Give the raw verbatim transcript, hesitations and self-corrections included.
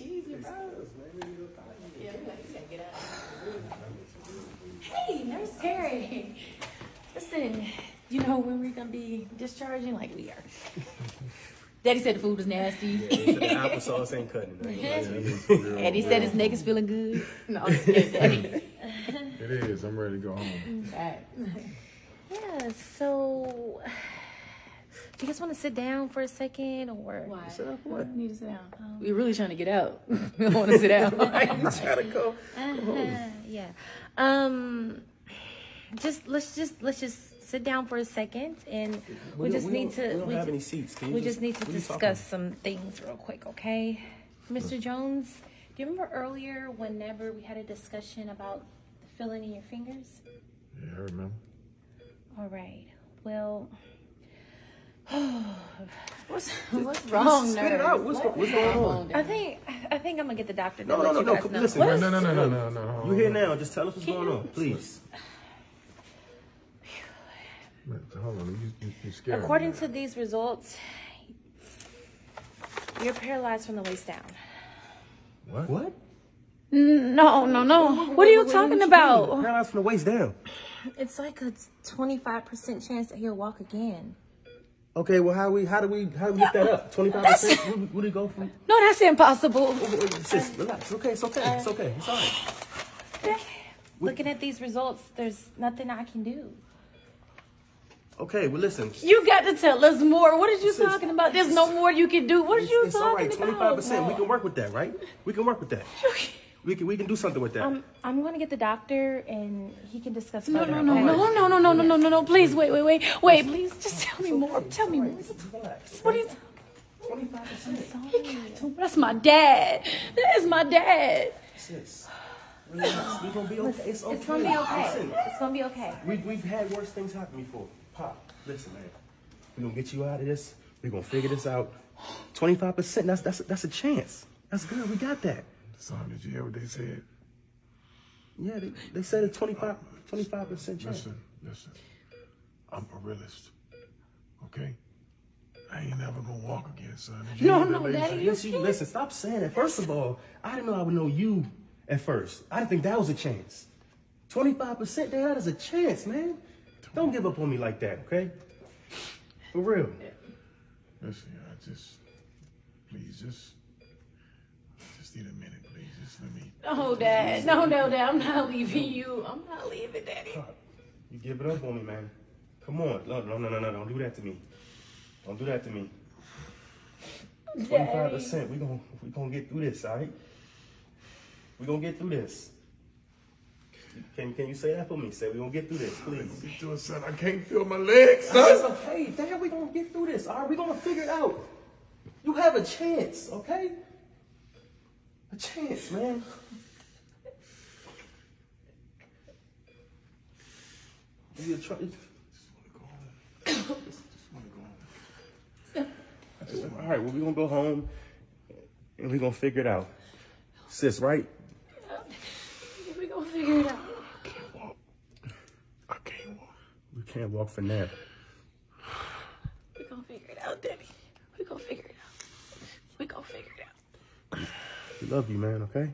you cheesy, bro. Yeah, we like, you gotta get out. Hey, Nurse Terry. Listen, you know when we're gonna be discharging? Like we are. Daddy said the food was nasty. Yeah, he said the applesauce ain't cutting. Right? And he said his neck is feeling good. No, I'm scared, Daddy. It is. I'm ready to go home. All right. Yeah, so do you guys want to sit down for a second or why? Sit up, what? We need to sit down. Um, We're really trying to get out. We don't want to sit down. I'm trying to go. Uh, go home. Yeah. Um. Just let's just let's just sit down for a second, and we, we just we need to. We don't we have just, any seats. Can you we just, just need to discuss some things real quick, okay? Mister Jones, do you remember earlier whenever we had a discussion about the feeling in your fingers? Yeah, I remember. All right. Well. what's what's wrong? Spit it out. What's, what's going on? I think I think I'm gonna get the doctor. No, no, no, no. Listen, no, no, no, no, no, no. You're here now. Just tell us what's going on, please. Hold on, you, you, you're According me. to these results, you're paralyzed from the waist down. What? What? No, no, no. What, what are you what, talking what about? Mean? Paralyzed from the waist down. It's like a twenty-five percent chance that he'll walk again. Okay, well, how we how do we how do we get that up? twenty-five percent? What do you go from? No, that's impossible. Just relax. Okay, it's okay. It's okay. It's all right. Okay. Looking at these results, there's nothing I can do. Okay, well, listen. You got to tell us more. What are you Sis, talking about? There's no more you can do. What are you talking about? It's all right, twenty-five percent. About? We can work with that, right? We can work with that. We can we can do something with that. Um, I'm going to get the doctor, and he can discuss no, further. No, no, no, no, no, no, no, no, no, no, no. Please, wait, wait, wait. Wait, please, just tell me more. Tell me more. What are you talking about? twenty-five percent. That's my dad. That is my dad. Sis. Relax. We're going to be okay. It's okay. It's going to be okay. It's going to be okay. We've, we've had worse things happen before. Pop, listen, man. We're gonna get you out of this. We're gonna figure this out. Twenty-five percent. That's that's that's a chance. That's good. We got that. Son, did you hear what they said? Yeah, they, they said a twenty-five percent chance. Listen, listen. I'm a realist. Okay. I ain't never gonna walk again, son. No, no, Daddy. Listen, listen. Stop saying that. First of all, I didn't know I would know you at first. I didn't think that was a chance. Twenty-five percent. That is a chance, man. Don't give up on me like that, okay? For real. Listen, I just, please, just, just need a minute, please. Just let me. Oh, Dad. No, no, Dad. I'm not leaving you. I'm not leaving, Daddy. You give it up on me, man. Come on. No, no, no, no, no. Don't do that to me. Don't do that to me. twenty-five percent. We're going we gonna get through this, all right? We're going to get through this. Can, can you say that for me? Say, we're going to get through this, please. Let's get to it, son. I can't feel my legs, son. It's okay, Dad. We're going to get through this, all right? We're going to figure it out. You have a chance, okay? A chance, man. You try I just want to go home. I just want to go home. I just want to... All right, well, we're going to go home, and we're going to figure it out. Sis, right? We're going to figure it out. We can't walk for now. We're going to figure it out, Daddy. We're going to figure it out. We're going to figure it out. We love you, man, okay?